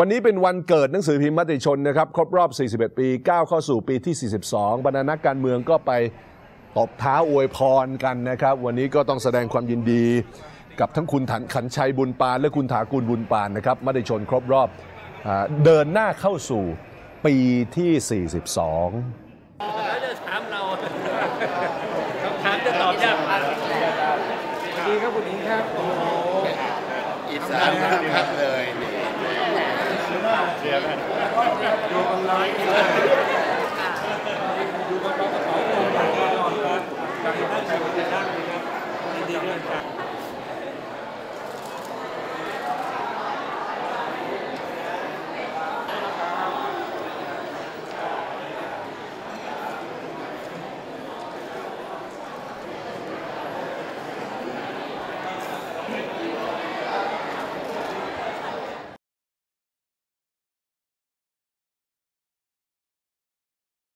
วันนี้เป็นวันเกิดหนังสือพิมพ์มติชนนะครับครบรอบ41ปีก้าวเข้าสู่ปีที่42บรรดานักการเมืองก็ไปตบเท้าอวยพรกันนะครับวันนี้ก็ต้องแสดงความยินดีกับทั้งคุณขันชัยบุญปานและคุณถากูลบุญปานนะครับมติชนครบรอบเดินหน้าเข้าสู่ปีที่42ดีครับคุณหญิงครับโอ้โหอีสานครับเลยดูบอลไลฟ์ดูบอลกระเป๋าตรงกันตลอดครับการที่ท่านจะได้ครับดีครับ